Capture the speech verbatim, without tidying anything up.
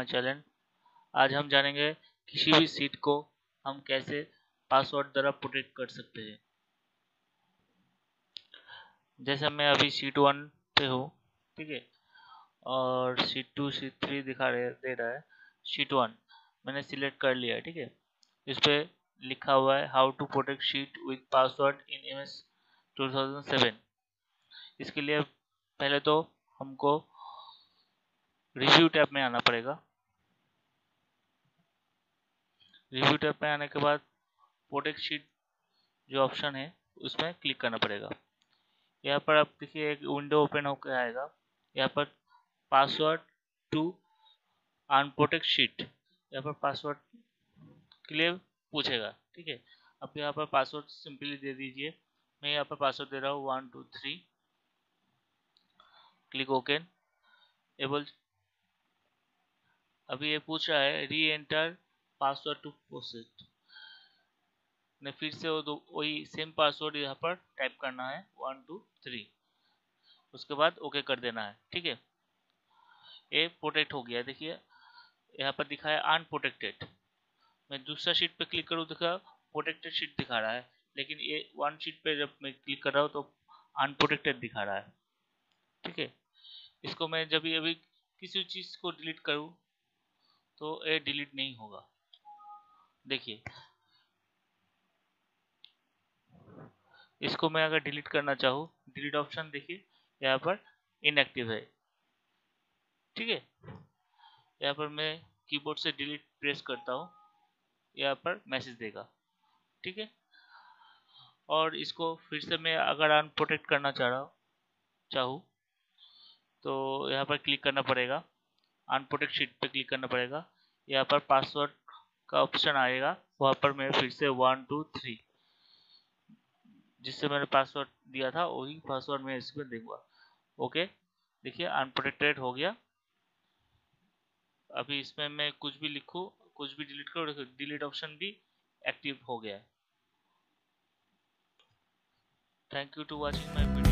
My channel. आज हम जानेंगे किसी भी शीट को हम कैसे पासवर्ड द्वारा प्रोटेक्ट कर सकते हैं। जैसे मैं अभी शीट वन पे हूँ, ठीक है, और शीट टू शीट थ्री दिखा दे रहा है। शीट वन मैंने सिलेक्ट कर लिया है, ठीक है। इस पर लिखा हुआ है how to protect sheet with password in M S two thousand seven. इसके लिए पहले तो हमको रिव्यू टैब में आना पड़ेगा। रिव्यू टैब में आने के बाद प्रोटेक्ट शीट जो ऑप्शन है उसमें क्लिक करना पड़ेगा। यहाँ पर आप देखिए एक विंडो ओपन होकर आएगा। यहाँ पर पासवर्ड टू अनप्रोटेक्ट शीट, यहाँ पर पासवर्ड के लिए पूछेगा, ठीक है। आप यहाँ पर पासवर्ड सिंपली दे दीजिए। मैं यहाँ पर पासवर्ड दे रहा हूँ one two three. Click okay. एबल अभी ये पूछ रहा है री एंटर पासवर्ड टू प्रोसेस। ने फिर से वो वही सेम पासवर्ड यहाँ पर टाइप करना है वन टू थ्री। उसके बाद ओके कर देना है, ठीक है। ये प्रोटेक्ट हो गया। देखिए यहाँ पर दिखा है अनप्रोटेक्टेड। मैं दूसरा शीट पे क्लिक करूँ, देखा प्रोटेक्टेड शीट दिखा रहा है, लेकिन ये वन शीट पे जब मैं क्लिक कर रहा हूँ तो अनप्रोटेक्टेड दिखा रहा है, ठीक है। इसको मैं जब ये अभी किसी चीज़ को डिलीट करूँ तो ये डिलीट नहीं होगा। देखिए इसको मैं अगर डिलीट करना चाहूँ, डिलीट ऑप्शन देखिए यहाँ पर इनएक्टिव है, ठीक है। यहाँ पर मैं कीबोर्ड से डिलीट प्रेस करता हूँ, यहाँ पर मैसेज देगा, ठीक है। और इसको फिर से मैं अगर अनप्रोटेक्ट करना चाह रहा हूँ चाहूँ तो यहाँ पर क्लिक करना पड़ेगा, अनप्रोटेक्ट शीट पे क्लिक करना पड़ेगा। यहाँ पर पासवर्ड का ऑप्शन आएगा, वहाँ पर मैं फिर से वन टू थ्री, जिससे मैंने पासवर्ड दिया था वही पासवर्ड मैं इसमें दूंगा। ओके, देखिए अनप्रोटेक्टेड हो गया। अभी इसमें मैं कुछ भी लिखूँ, कुछ भी डिलीट करूँ, देखो डिलीट ऑप्शन भी एक्टिव हो गया है। Thank you to watching my video.